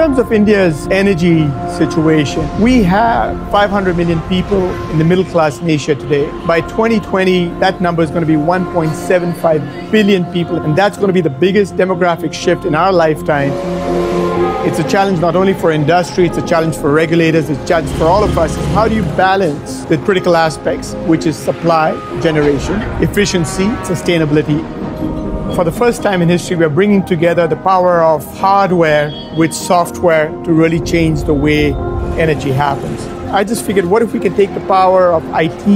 terms of India's energy situation, we have 500 million people in the middle class in Asia today. By 2020, that number is going to be 1.75 billion people, and that's going to be the biggest demographic shift in our lifetime. It's a challenge not only for industry, it's a challenge for regulators, it's a challenge for all of us. How do you balance the critical aspects, which is supply, generation, efficiency, sustainability? For the first time in history, we're bringing together the power of hardware with software to really change the way energy happens. I just figured, what if we can take the power of IT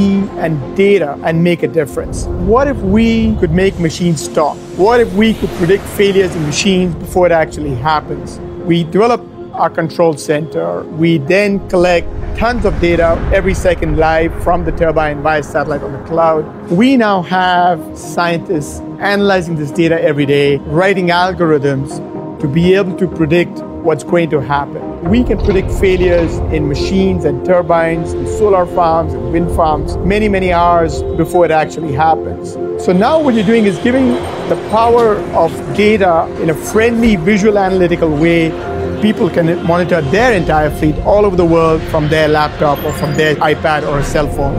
and data and make a difference? What if we could make machines stop? What if we could predict failures in machines before it actually happens? We develop our control center. We then collect tons of data every second live from the turbine via satellite on the cloud. We now have scientists analyzing this data every day, writing algorithms to be able to predict what's going to happen. We can predict failures in machines and turbines and solar farms and wind farms many, many hours before it actually happens. So now what you're doing is giving the power of data in a friendly, visual, analytical way. People can monitor their entire fleet all over the world from their laptop or from their iPad or a cell phone.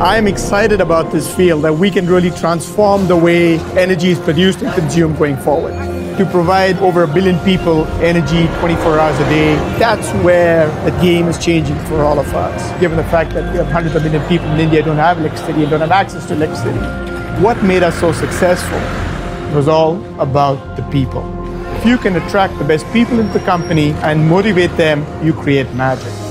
I'm excited about this field that we can really transform the way energy is produced and consumed going forward. To provide over 1 billion people energy 24 hours a day, that's where the game is changing for all of us. Given the fact that we have hundreds of million people in India who don't have electricity and don't have access to electricity. What made us so successful was all about the people. If you can attract the best people into the company and motivate them, you create magic.